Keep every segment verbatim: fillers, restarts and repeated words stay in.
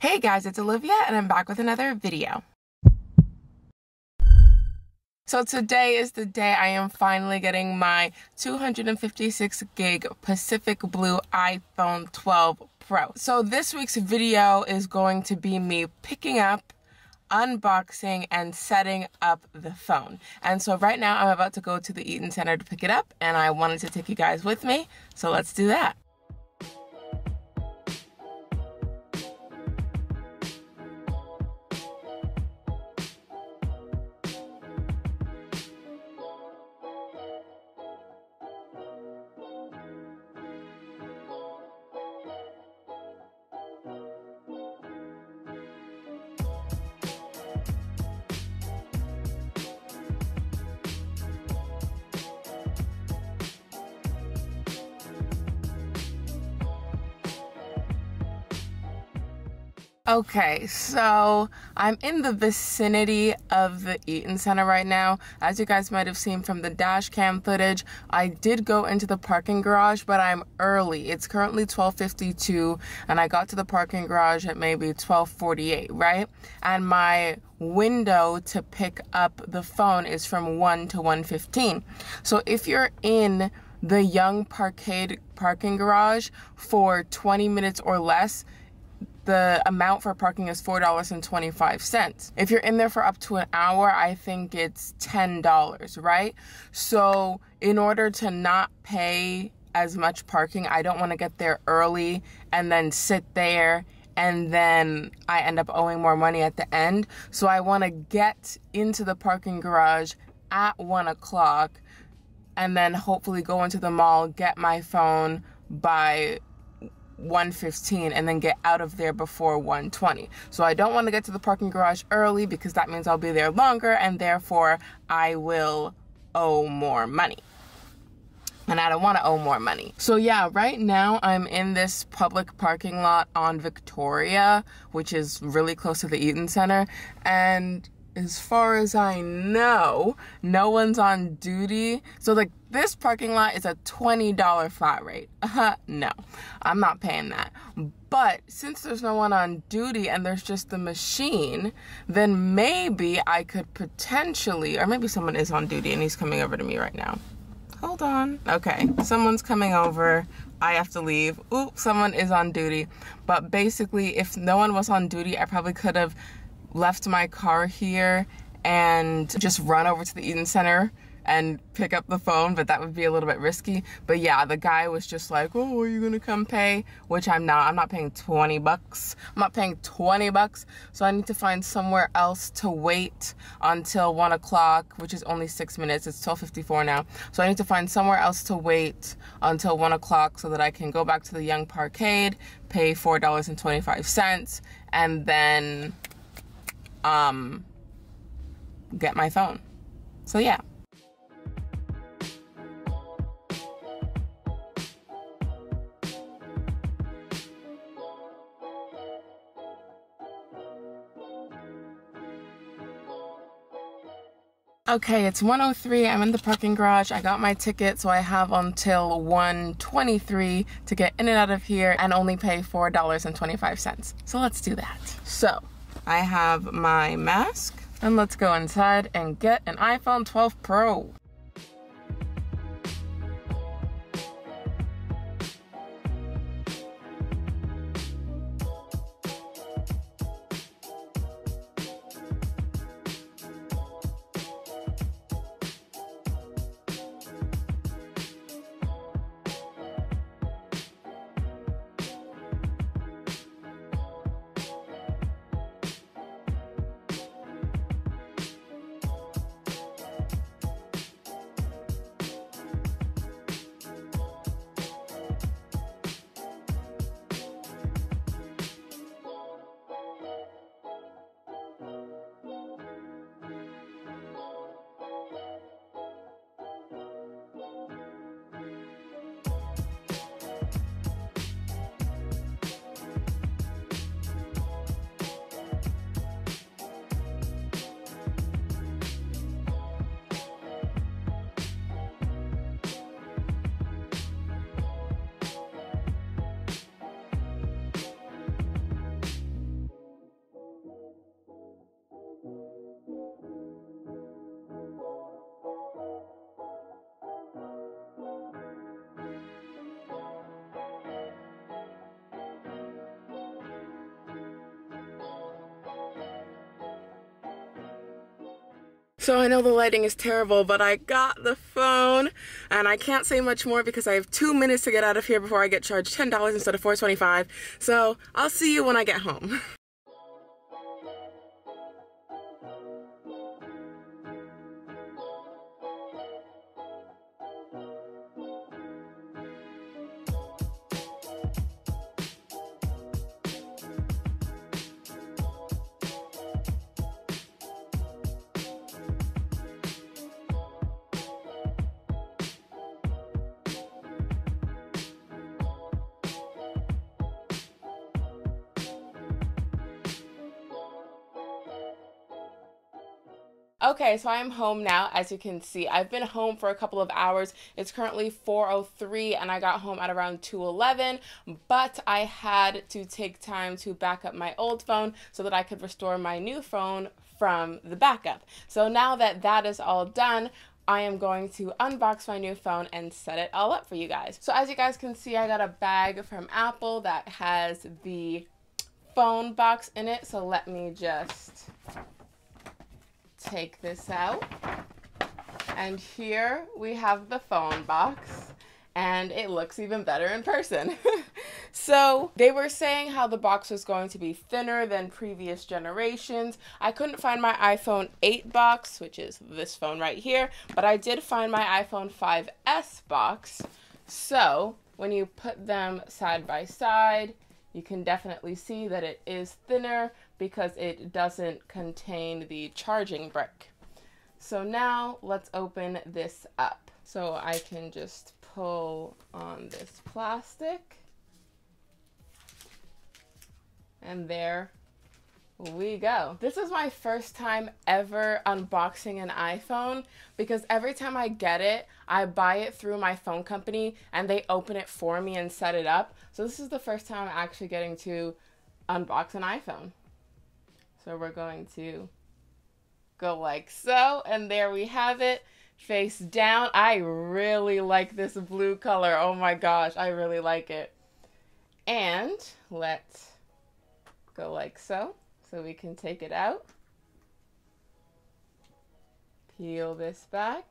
Hey guys, it's Olivia and I'm back with another video. So today is the day I am finally getting my two hundred fifty-six gig Pacific Blue iPhone twelve Pro. So this week's video is going to be me picking up, unboxing, and setting up the phone. And so right now I'm about to go to the Eaton Center to pick it up and I wanted to take you guys with me, so let's do that. Okay, so I'm in the vicinity of the Eaton Center right now. As you guys might have seen from the dash cam footage, I did go into the parking garage, but I'm early. It's currently twelve fifty-two, and I got to the parking garage at maybe twelve forty-eight, right? And my window to pick up the phone is from one to one fifteen. So if you're in the Yonge Parkade parking garage for twenty minutes or less, the amount for parking is four dollars and twenty-five cents. If you're in there for up to an hour, I think it's ten dollars, right? So in order to not pay as much parking, I don't want to get there early and then sit there and then I end up owing more money at the end. So I want to get into the parking garage at one o'clock and then hopefully go into the mall, get my phone by one fifteen, and then get out of there before one twenty. So I don't want to get to the parking garage early because that means I'll be there longer and therefore I will owe more money. And I don't want to owe more money. So yeah, right now I'm in this public parking lot on Victoria, which is really close to the Eaton Center, and as far as I know, no one's on duty. So like this parking lot is a twenty dollar flat rate. Uh-huh, no, I'm not paying that. But since there's no one on duty and there's just the machine, then maybe I could potentially, or maybe someone is on duty and he's coming over to me right now. Hold on. Okay, someone's coming over. I have to leave. Ooh, someone is on duty. But basically, if no one was on duty, I probably could have left my car here and just run over to the Eaton Center and pick up the phone, but that would be a little bit risky. But yeah, the guy was just like, oh, are you gonna come pay? Which I'm not, I'm not paying twenty bucks. I'm not paying twenty bucks. So I need to find somewhere else to wait until one o'clock, which is only six minutes, it's twelve fifty-four now. So I need to find somewhere else to wait until one o'clock so that I can go back to the Yonge Parkade, pay four dollars and twenty-five cents, and then um get my phone. So yeah. Okay, it's one oh three, I'm in the parking garage, I got my ticket, so I have until one twenty-three to get in and out of here and only pay four dollars and twenty-five cents. So let's do that. So I have my mask, and let's go inside and get an iPhone twelve Pro. So I know the lighting is terrible, but I got the phone, and I can't say much more because I have two minutes to get out of here before I get charged ten dollars instead of four twenty-five. So I'll see you when I get home. Okay, so I am home now. As you can see, I've been home for a couple of hours. It's currently four oh three and I got home at around two eleven, but I had to take time to back up my old phone so that I could restore my new phone from the backup. So now that that is all done, I am going to unbox my new phone and set it all up for you guys. So as you guys can see, I got a bag from Apple that has the phone box in it. So let me just take this out, and here we have the phone box, and it looks even better in person. So they were saying how the box was going to be thinner than previous generations. I couldn't find my iPhone eight box, which is this phone right here, but I did find my iPhone five S box. So when you put them side by side, you can definitely see that it is thinner because it doesn't contain the charging brick. So now let's open this up. So I can just pull on this plastic, and there we go. This is my first time ever unboxing an iPhone, because every time I get it, I buy it through my phone company and they open it for me and set it up. So this is the first time I'm actually getting to unbox an iPhone. So we're going to go like so, and there we have it, face down. I really like this blue color. Oh my gosh, I really like it. And let's go like so, so we can take it out. Peel this back.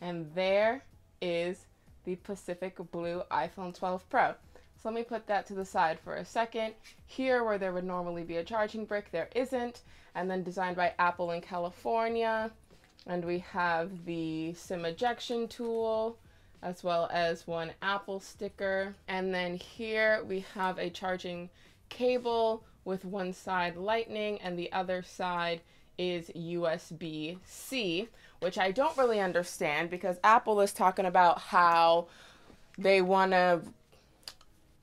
And there is the Pacific Blue iPhone twelve Pro. So let me put that to the side for a second. Here, where there would normally be a charging brick, there isn't. And then designed by Apple in California. And we have the SIM ejection tool, as well as one Apple sticker. And then here we have a charging cable with one side Lightning and the other side is U S B C, which I don't really understand, because Apple is talking about how they want to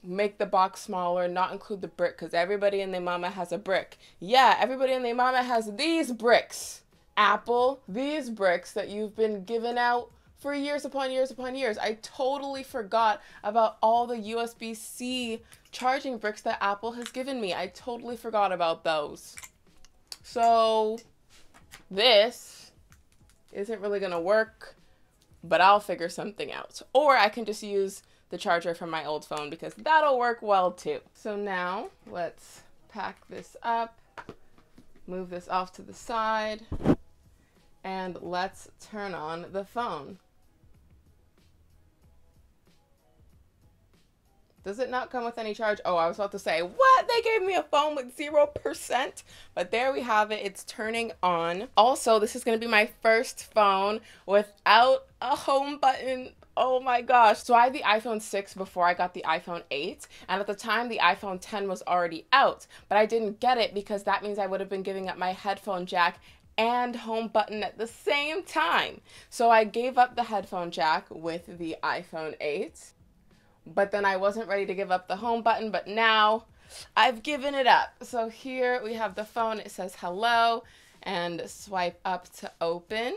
make the box smaller, not include the brick, because everybody and their mama has a brick. Yeah, everybody and their mama has these bricks, Apple, these bricks that you've been giving out for years upon years upon years. I totally forgot about all the U S B C charging bricks that Apple has given me. I totally forgot about those. So this isn't really gonna work, but I'll figure something out. Or I can just use the charger from my old phone, because that'll work well too. So now let's pack this up, move this off to the side, and let's turn on the phone. Does it not come with any charge? Oh, I was about to say, what? They gave me a phone with zero percent, but there we have it. It's turning on. Also, this is gonna be my first phone without a home button. Oh my gosh. So I had the iPhone six before I got the iPhone eight, and at the time the iPhone ten was already out, but I didn't get it because that means I would have been giving up my headphone jack and home button at the same time. So I gave up the headphone jack with the iPhone eight. But then I wasn't ready to give up the home button, but now I've given it up. So here we have the phone. It says hello, and swipe up to open.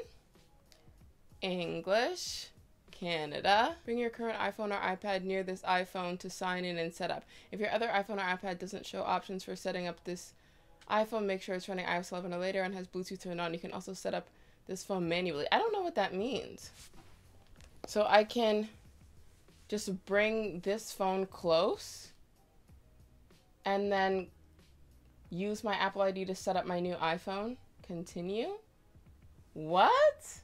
English, Canada. Bring your current iPhone or iPad near this iPhone to sign in and set up. If your other iPhone or iPad doesn't show options for setting up this iPhone, make sure it's running iOS eleven or later and has Bluetooth turned on. You can also set up this phone manually. I don't know what that means. So I can just bring this phone close and then Use my Apple I D to set up my new iPhone. Continue. What?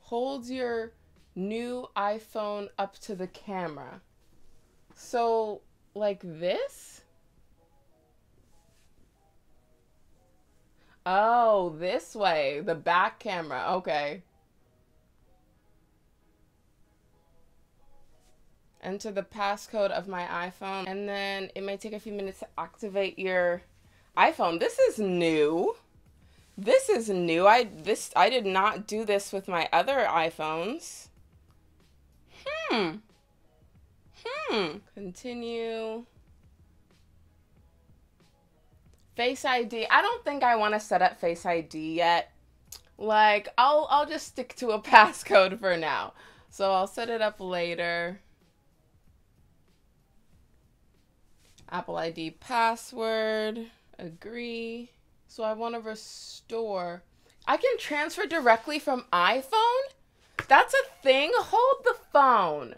Hold your new iPhone up to the camera. So, like this? Oh, this way. The back camera. Okay. Enter the passcode of my iPhone, and then it may take a few minutes to activate your iPhone. This is new. This is new. I this I did not do this with my other iPhones. Hmm. Hmm. Continue. Face I D. I don't think I want to set up Face I D yet. Like, I'll I'll just stick to a passcode for now. So I'll set it up later. Apple I D password, agree. So I want to restore. I can transfer directly from iPhone? That's a thing? Hold the phone.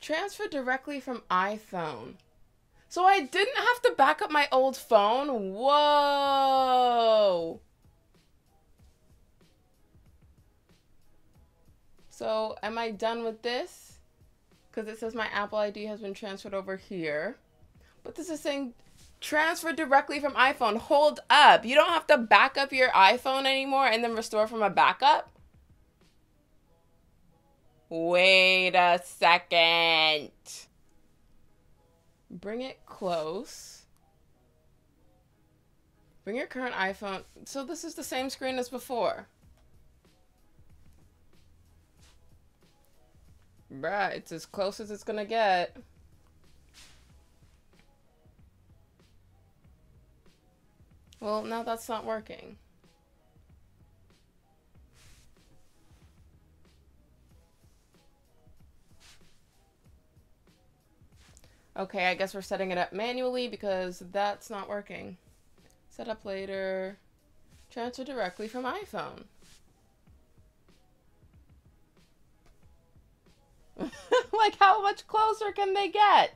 Transfer directly from iPhone. So I didn't have to back up my old phone? Whoa. So am I done with this? Because it says my Apple I D has been transferred over here. But this is saying transfer directly from iPhone. Hold up. You don't have to back up your iPhone anymore and then restore from a backup? Wait a second. Bring it close. Bring your current iPhone. So this is the same screen as before. Bruh, it's as close as it's gonna get. Well, now that's not working. Okay, I guess we're setting it up manually because that's not working. Set up later. Transfer directly from iPhone. Like, how much closer can they get?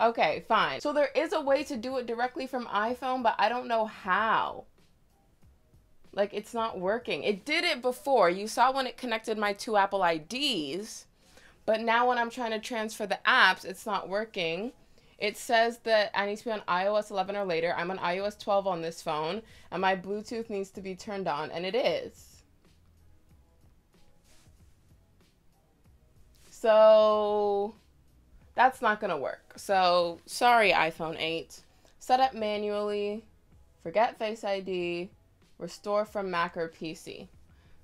Okay, fine. So there is a way to do it directly from iPhone, but I don't know how. Like, it's not working. It did it before. You saw when it connected my two Apple I Ds, but now when I'm trying to transfer the apps, it's not working. It says that I need to be on i O S eleven or later. I'm on i O S twelve on this phone, and my Bluetooth needs to be turned on, and it is. So that's not gonna work. So sorry, iPhone eight. Set up manually, forget Face I D, restore from Mac or P C.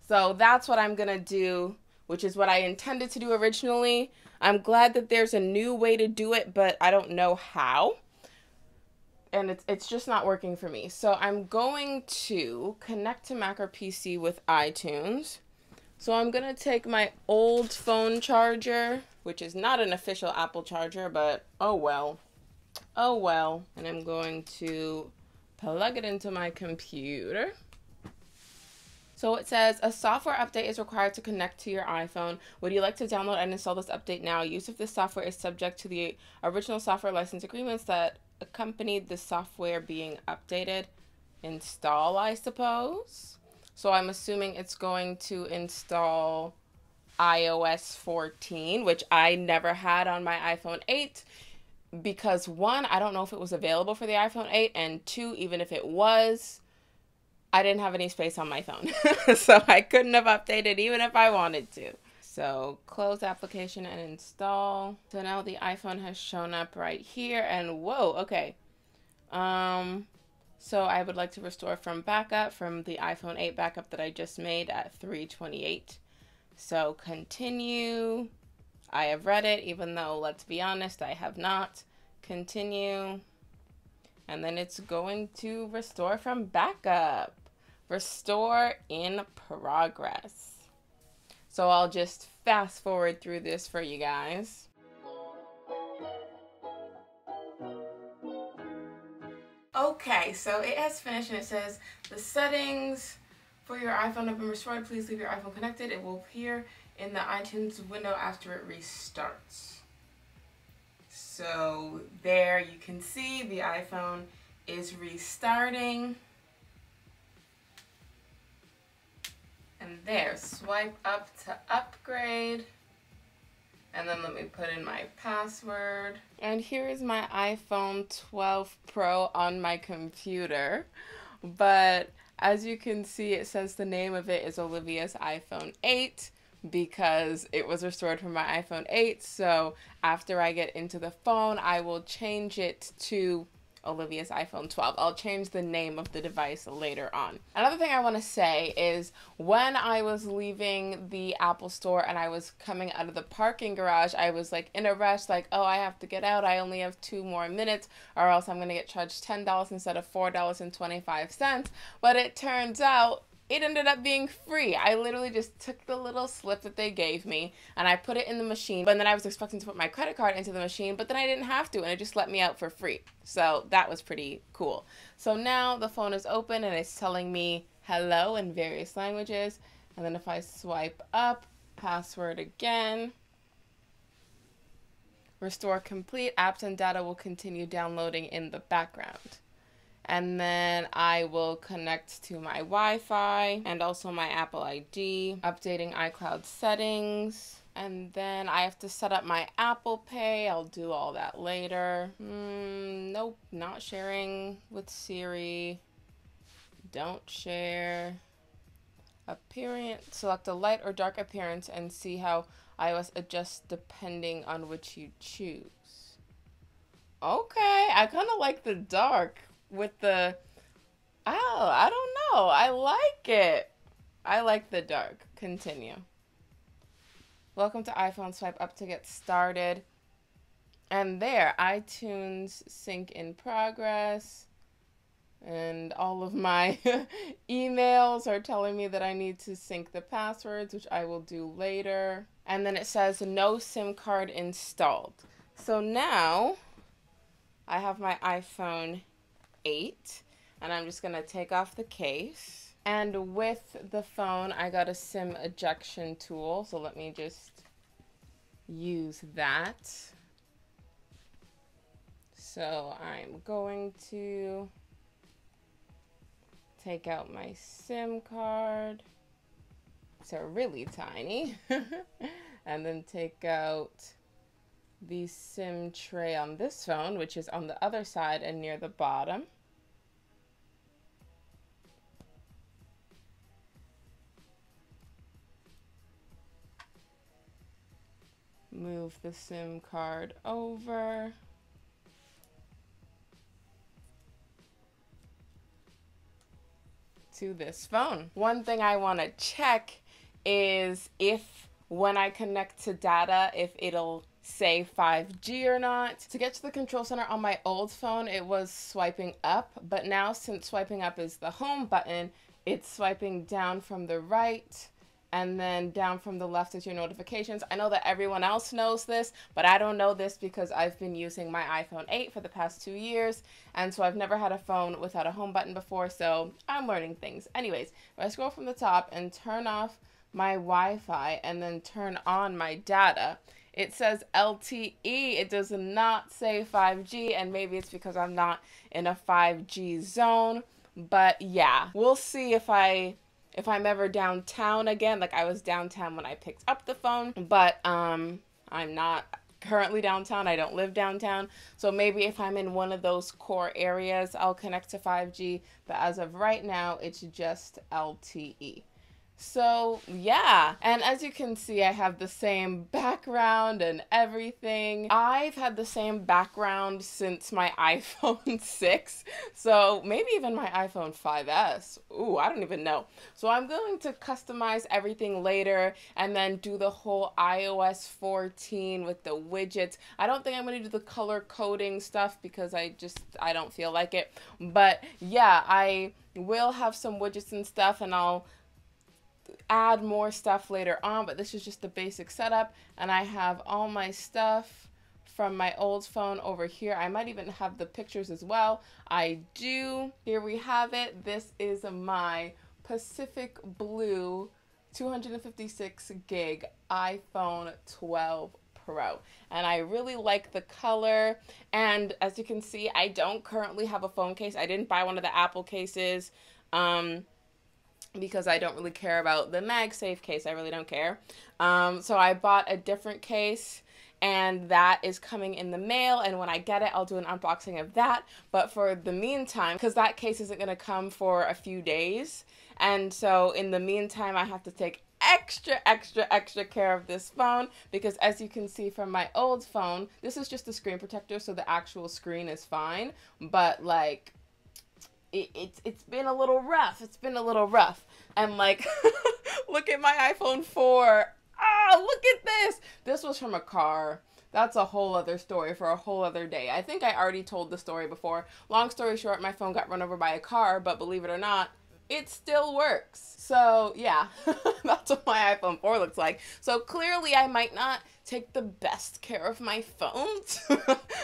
So that's what I'm gonna do, which is what I intended to do originally. I'm glad that there's a new way to do it, but I don't know how. And it's, it's just not working for me. So I'm going to connect to Mac or P C with iTunes. So I'm going to take my old phone charger, which is not an official Apple charger, but oh well, oh well. And I'm going to plug it into my computer. So it says a software update is required to connect to your iPhone. Would you like to download and install this update now? Use of this software is subject to the original software license agreements that accompanied the software being updated. Install, I suppose. So I'm assuming it's going to install i O S fourteen, which I never had on my iPhone eight because one, I don't know if it was available for the iPhone eight, and two, even if it was, I didn't have any space on my phone. So I couldn't have updated even if I wanted to. So close application and install. So now the iPhone has shown up right here, and whoa, okay. Um... So I would like to restore from backup, from the iPhone eight backup that I just made at three twenty-eight. So continue. I have read it, even though, let's be honest, I have not. Continue. And then it's going to restore from backup. Restore in progress. So I'll just fast forward through this for you guys. Okay, so it has finished and it says the settings For your iPhone to be restored, please leave your iPhone connected. It will appear in the iTunes window after it restarts. So there you can see the iPhone is restarting. And there, swipe up to upgrade. And then let me put in my password. And here is my iPhone twelve Pro on my computer. But as you can see, it says the name of it is Olivia's iPhone eight because it was restored from my iPhone eight. So after I get into the phone, I will change it to Olivia's iPhone twelve. I'll change the name of the device later on. Another thing I want to say is when I was leaving the Apple store and I was coming out of the parking garage, I was like in a rush, like, oh, I have to get out. I only have two more minutes or else I'm going to get charged ten dollars instead of four dollars and twenty-five cents. But it turns out it ended up being free. I literally just took the little slip that they gave me and I put it in the machine, but then I was expecting to put my credit card into the machine, but then I didn't have to and it just let me out for free. So that was pretty cool. So now the phone is open and it's telling me hello in various languages. And then if I swipe up, password again, restore complete, apps and data will continue downloading in the background. And then I will connect to my Wi-Fi and also my Apple I D, updating iCloud settings. And then I have to set up my Apple Pay. I'll do all that later. Mm, nope, not sharing with Siri. Don't share. Appearance, select a light or dark appearance and see how iOS adjusts depending on which you choose. Okay, I kind of like the dark. With the, oh, I don't know. I like it. I like the dark. Continue. Welcome to iPhone. Swipe up to get started. And there, iTunes sync in progress. And all of my emails are telling me that I need to sync the passwords, which I will do later. And then it says no SIM card installed. So now I have my iPhone eight, and I'm just gonna take off the case, and with the phone I got a SIM ejection tool, so let me just use that. So I'm going to take out my SIM card, it's really tiny, and then take out the SIM tray on this phone, which is on the other side and near the bottom. Move the SIM card over. To this phone. One thing I want to check is if when I connect to data, if it'll say five G or not. To get to the control center on my old phone, it was swiping up, but now since swiping up is the home button, it's swiping down from the right and then down from the left is your notifications. I know that everyone else knows this, but I don't know this because I've been using my iPhone eight for the past two years, and so I've never had a phone without a home button before, so I'm learning things. Anyways, if I scroll from the top and turn off my Wi-Fi and then turn on my data, it says L T E, it does not say five G, and maybe it's because I'm not in a five G zone, but yeah. We'll see if, I, if I'm ever downtown again, like I was downtown when I picked up the phone, but um, I'm not currently downtown, I don't live downtown, so maybe if I'm in one of those core areas, I'll connect to five G, but as of right now, it's just L T E. So yeah, and as you can see, I have the same background and everything. I've had the same background since my iPhone six, so maybe even my iPhone five S. Ooh, I don't even know. So I'm going to customize everything later and then do the whole iOS fourteen with the widgets. I don't think I'm going to do the color coding stuff because I just, I don't feel like it. But yeah, I will have some widgets and stuff, and I'll add more stuff later on, but this is just the basic setup, and I have all my stuff from my old phone over here. I might even have the pictures as well. I do. Here we have it. This is my Pacific Blue two hundred fifty-six gig iPhone twelve Pro, and I really like the color. And as you can see, I don't currently have a phone case. I didn't buy one of the Apple cases um, because I don't really care about the MagSafe case. I really don't care. Um, so I bought a different case, and that is coming in the mail, and when I get it, I'll do an unboxing of that. But for the meantime, because that case isn't gonna come for a few days, and so in the meantime, I have to take extra, extra, extra care of this phone, because as you can see from my old phone, this is just the screen protector, so the actual screen is fine, but like, it, it's, it's been a little rough, it's been a little rough. And like, look at my iPhone four. Oh, look at this. This was from a car. That's a whole other story for a whole other day. I think I already told the story before. Long story short, my phone got run over by a car, but believe it or not, it still works. So yeah, that's what my iPhone four looks like. So clearly I might not take the best care of my phones.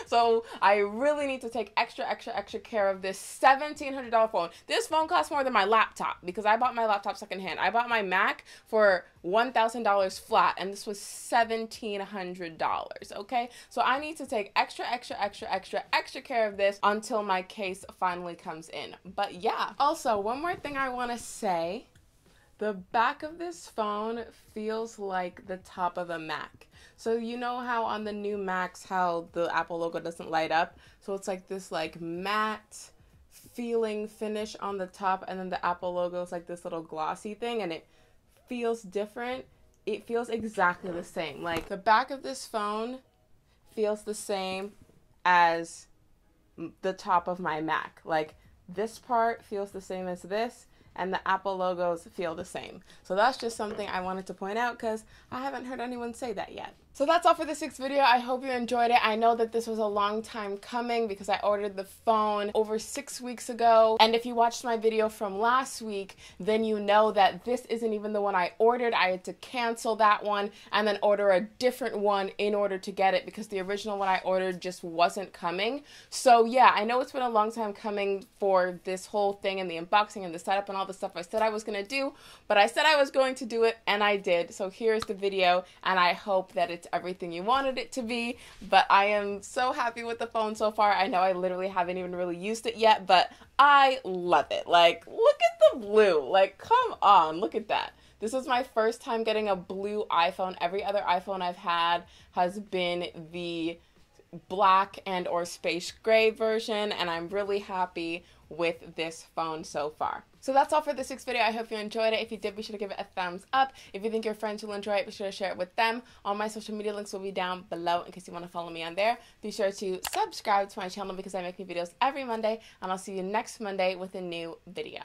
So I really need to take extra, extra, extra care of this seventeen hundred dollar phone. This phone costs more than my laptop because I bought my laptop secondhand. I bought my Mac for one thousand dollars flat, and this was seventeen hundred dollars, okay? So I need to take extra, extra, extra, extra, extra care of this until my case finally comes in. But yeah, also one more thing I wanna say, the back of this phone feels like the top of a Mac. So you know how on the new Macs, how the Apple logo doesn't light up? So it's like this like matte feeling finish on the top, and then the Apple logo is like this little glossy thing, and it feels different. It feels exactly the same. Like the back of this phone feels the same as the top of my Mac. Like this part feels the same as this, and the Apple logos feel the same. So that's just something I wanted to point out because I haven't heard anyone say that yet. So that's all for this week's video. I hope you enjoyed it. I know that this was a long time coming because I ordered the phone over six weeks ago. And if you watched my video from last week, then you know that this isn't even the one I ordered. I had to cancel that one and then order a different one in order to get it because the original one I ordered just wasn't coming. So yeah, I know it's been a long time coming for this whole thing and the unboxing and the setup and all the stuff I said I was gonna do, but I said I was going to do it and I did. So here's the video, and I hope that it's everything you wanted it to be. But I am so happy with the phone so far. I know I literally haven't even really used it yet, but I love it. Like, look at the blue. Like, come on, look at that. This is my first time getting a blue iPhone. Every other iPhone I've had has been the black and or space gray version, and I'm really happy with this phone so far. So that's all for this week's video. I hope you enjoyed it. If you did, be sure to give it a thumbs up. If you think your friends will enjoy it, be sure to share it with them. All my social media links will be down below in case you want to follow me on there. Be sure to subscribe to my channel because I make new videos every Monday, and I'll see you next Monday with a new video.